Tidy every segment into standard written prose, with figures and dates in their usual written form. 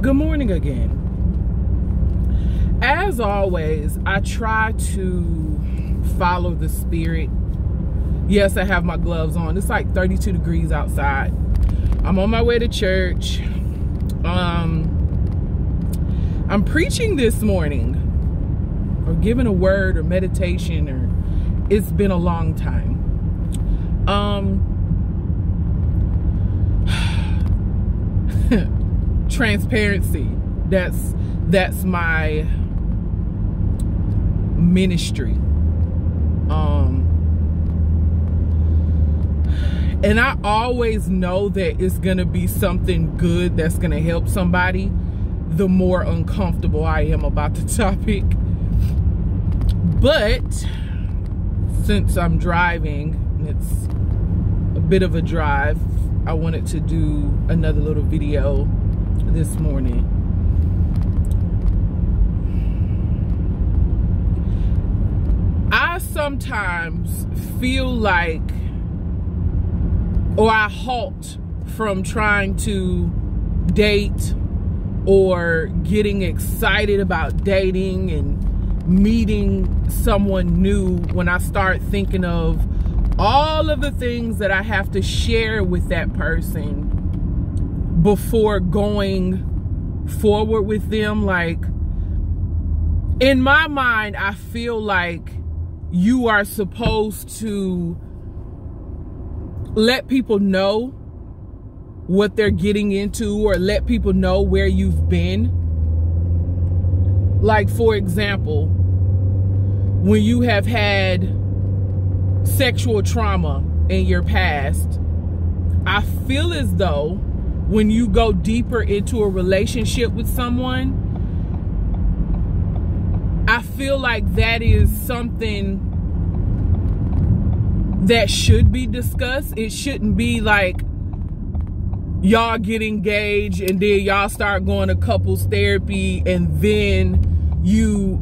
Good morning again. As always, I try to follow the spirit. Yes, I have my gloves on. It's like 32 degrees outside. I'm on my way to church. I'm preaching this morning, or giving a word or meditation, or it's been a long time. Transparency, that's my ministry, and I always know that it's gonna be something good that's gonna help somebody, the more uncomfortable I am about the topic. But since I'm driving, it's a bit of a drive, I wanted to do another little video this morning. I sometimes feel like, or I halt from trying to date or getting excited about dating and meeting someone new when I start thinking of all of the things that I have to share with that person before going forward with them. Like, in my mind, I feel like you are supposed to let people know what they're getting into, or let people know where you've been. Like, for example, when you have had sexual trauma in your past, I feel as though when you go deeper into a relationship with someone, I feel like that is something that should be discussed. It shouldn't be like y'all get engaged and then y'all start going to couples therapy, and then you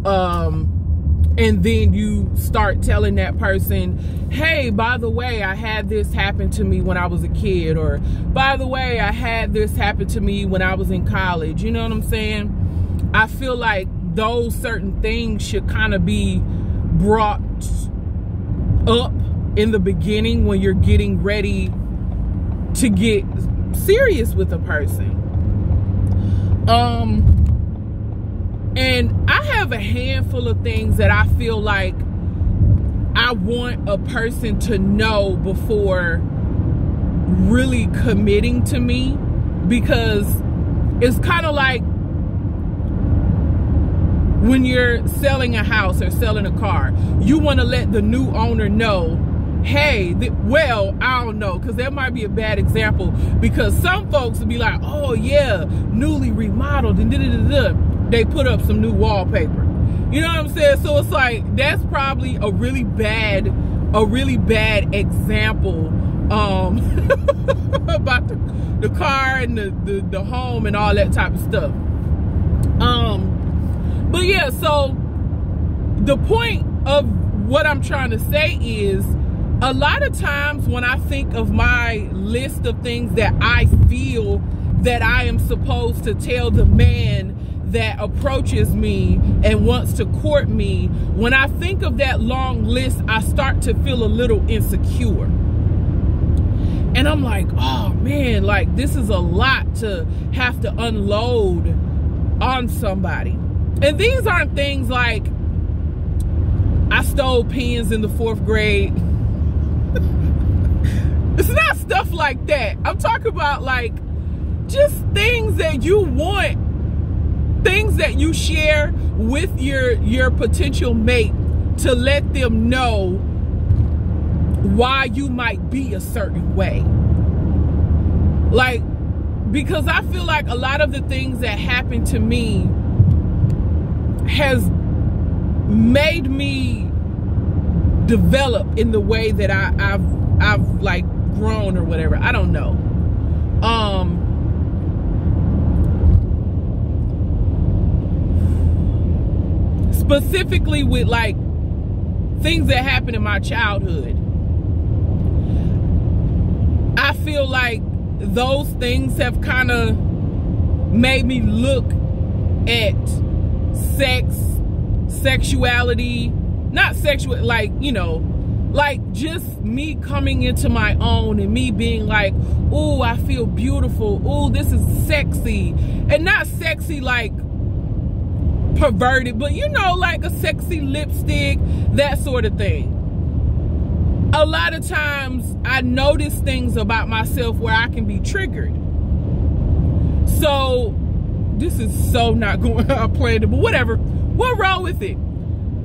start telling that person, hey, by the way, I had this happen to me when I was a kid, or by the way, I had this happen to me when I was in college. You know what I'm saying? I feel like those certain things should kind of be brought up in the beginning when you're getting ready to get serious with a person. And I have a handful of things that I feel like I want a person to know before really committing to me, because it's kind of like when you're selling a house or selling a car, you want to let the new owner know, hey, well, I don't know, because that might be a bad example, because some folks would be like, oh yeah, newly remodeled and da-da-da-da. They put up some new wallpaper. You know what I'm saying? So it's like, that's probably a really bad example about the car and the home and all that type of stuff. But yeah, so the point of what I'm trying to say is, a lot of times when I think of my list of things that I feel that I am supposed to tell the man that approaches me and wants to court me, when I think of that long list, I start to feel a little insecure. And I'm like, oh man, like, this is a lot to have to unload on somebody. And these aren't things like I stole pens in the 4th grade. It's not stuff like that. I'm talking about like just things that you want, things that you share with your potential mate to let them know why you might be a certain way. Like, because I feel like a lot of the things that happened to me has made me develop in the way that I've like grown or whatever. I don't know. Specifically with like things that happened in my childhood, I feel like those things have kind of made me look at sex, sexuality, not sexual, like, you know, like just me coming into my own and me being like, ooh, I feel beautiful. Ooh, this is sexy. And not sexy like perverted, but you know, like a sexy lipstick, that sort of thing. A lot of times I notice things about myself where I can be triggered. So this is so not going how I planned it, but whatever. What wrong with it?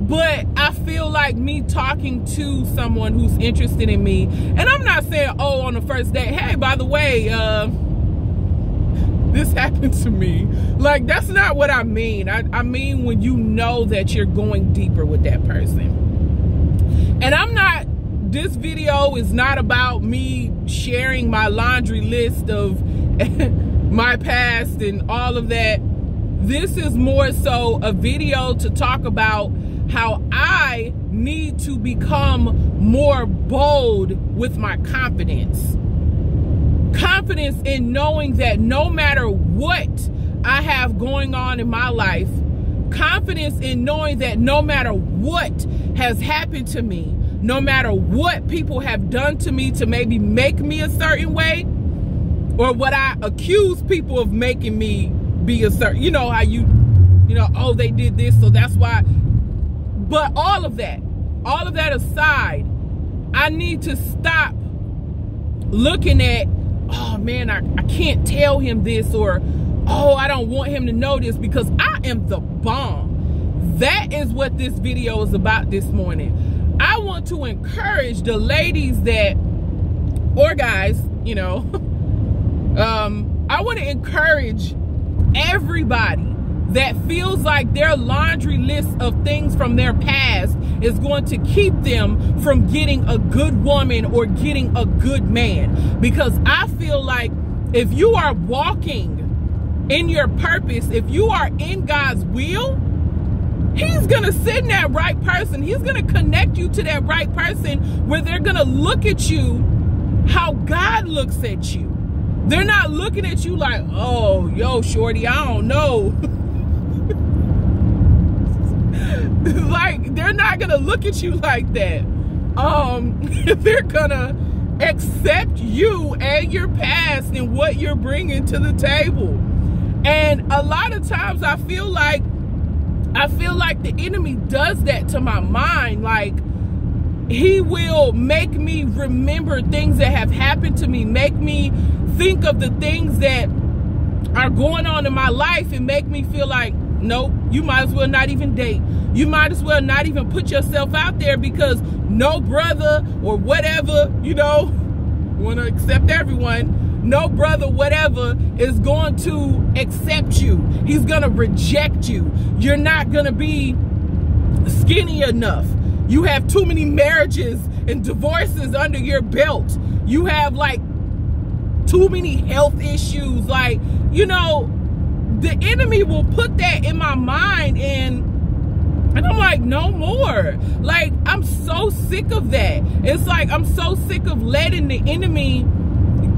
But I feel like me talking to someone who's interested in me, and I'm not saying, oh, on the first date, hey, by the way, this happened to me. Like, that's not what I mean. I mean when you know that you're going deeper with that person. And I'm not, this video is not about me sharing my laundry list of my past and all of that. This is more so a video to talk about how I need to become more bold with my confidence. Confidence in knowing that no matter what I have going on in my life, confidence in knowing that no matter what has happened to me, no matter what people have done to me to maybe make me a certain way, or what I accuse people of making me be a certain, you know, how you know, oh, they did this, so that's why. But all of that aside, I need to stop looking at, oh man, I can't tell him this, or, oh, I don't want him to know this, because I am the bomb. That is what this video is about this morning. I want to encourage the ladies that, or guys, you know, I want to encourage everybody that feels like their laundry list of things from their past is going to keep them from getting a good woman or getting a good man. Because I feel like if you are walking in your purpose, if you are in God's will, He's going to send that right person. He's going to connect you to that right person where they're going to look at you how God looks at you. They're not looking at you like, oh, yo, shorty, I don't know. Like, they're not gonna look at you like that. They're gonna accept you and your past and what you're bringing to the table. And a lot of times I feel like the enemy does that to my mind. Like, he will make me remember things that have happened to me, make me think of the things that are going on in my life, and make me feel like, nope, you might as well not even date. You might as well not even put yourself out there, because no brother or whatever, you know, want to accept everyone, no brother whatever is going to accept you. He's going to reject you. You're not going to be skinny enough. You have too many marriages and divorces under your belt. You have like too many health issues. Like, you know, the enemy will put that in my mind, and I'm like, no more. Like, I'm so sick of that. It's like, I'm so sick of letting the enemy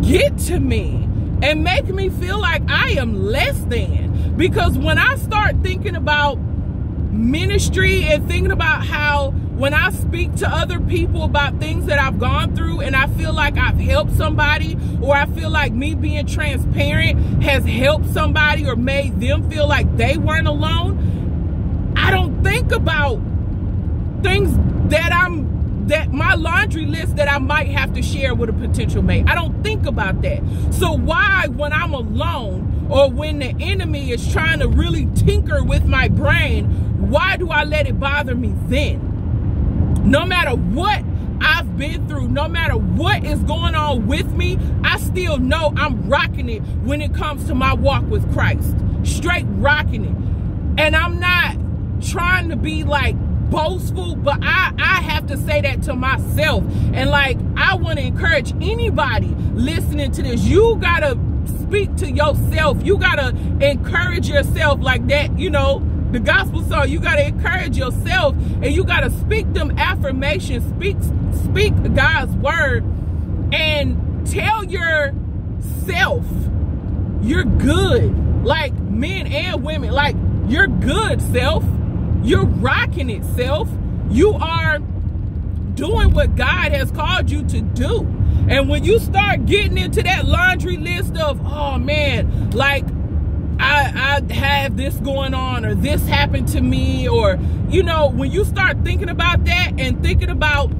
get to me and make me feel like I am less than. Because when I start thinking about ministry and thinking about how when I speak to other people about things that I've gone through and I feel like I've helped somebody, or I feel like me being transparent has helped somebody or made them feel like they weren't alone, I don't think about things that my laundry list that I might have to share with a potential mate. I don't think about that. So why, when I'm alone or when the enemy is trying to really tinker with my brain, why do I let it bother me then? No matter what I've been through, no matter what is going on with me, I still know I'm rocking it when it comes to my walk with Christ. Straight rocking it. And I'm not trying to be like boastful, but I have to say that to myself. And like, I want to encourage anybody listening to this, you gotta speak to yourself. You gotta encourage yourself like that, you know, the gospel song. You got to encourage yourself, and you got to speak them affirmations, speak God's word, and tell yourself you're good. like men and women, like your good self, you're rocking it self. You are doing what God has called you to do. And when you start getting into that laundry list of, oh man, like I have this going on, or this happened to me, or, you know, when you start thinking about that and thinking about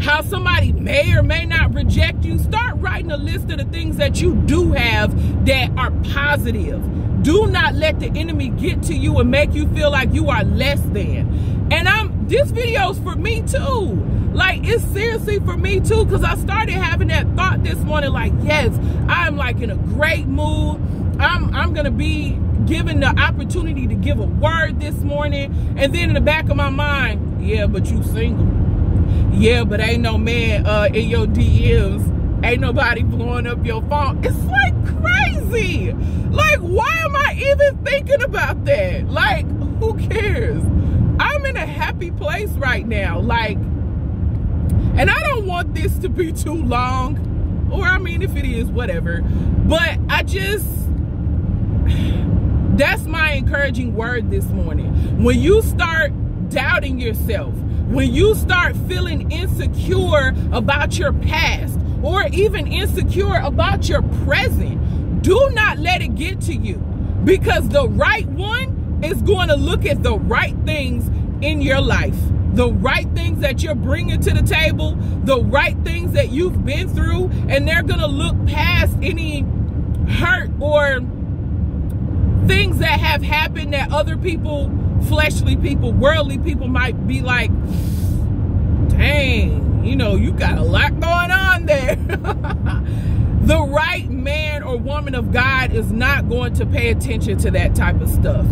how somebody may or may not reject you, start writing a list of the things that you do have that are positive. Do not let the enemy get to you and make you feel like you are less than. And this video's for me too. Like, it's seriously for me too, because I started having that thought this morning, like, yes, I'm like in a great mood. I'm gonna be given the opportunity to give a word this morning. And then in the back of my mind, yeah, but you single. Yeah, but ain't no man in your DMs. Ain't nobody blowing up your phone. It's like crazy. Like, why am I even thinking about that? Like, who cares? I'm in a happy place right now. Like, and I don't want this to be too long. Or, I mean, if it is, whatever. But I just, that's my encouraging word this morning. When you start doubting yourself, when you start feeling insecure about your past, or even insecure about your present, do not let it get to you, because the right one is going to look at the right things in your life, the right things that you're bringing to the table, the right things that you've been through, and they're going to look past any hurt or things that have happened that other people, fleshly people, worldly people, might be like, dang, you know, you got a lot going on there. The right man or woman of God is not going to pay attention to that type of stuff.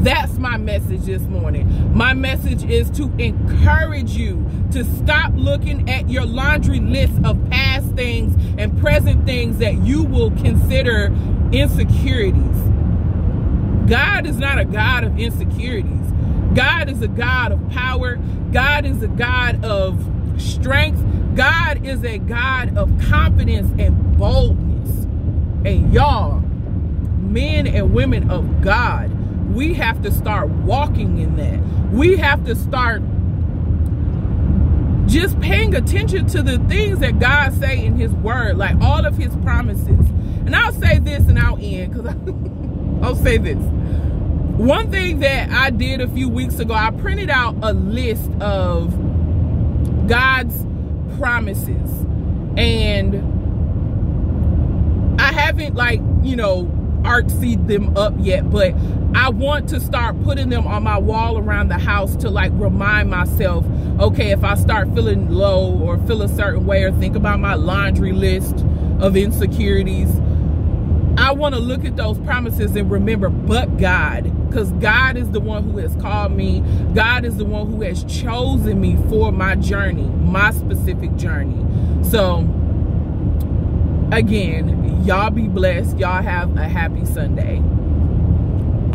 That's my message this morning. My message is to encourage you to stop looking at your laundry list of past things and present things that you will consider insecurities. God is not a God of insecurities. God is a God of power. God is a God of strength. God is a God of confidence and boldness. And y'all, men and women of God, we have to start walking in that. We have to start just paying attention to the things that God say in his word, like all of his promises. And I'll say this and I'll end, because I'll say this. One thing that I did a few weeks ago, I printed out a list of God's promises. And I haven't, like, you know, artsied them up yet, but I want to start putting them on my wall around the house to, like, remind myself, okay, if I start feeling low or feel a certain way or think about my laundry list of insecurities, I want to look at those promises and remember, but God, because God is the one who has called me. God is the one who has chosen me for my journey, my specific journey. So again, y'all be blessed. Y'all have a happy Sunday.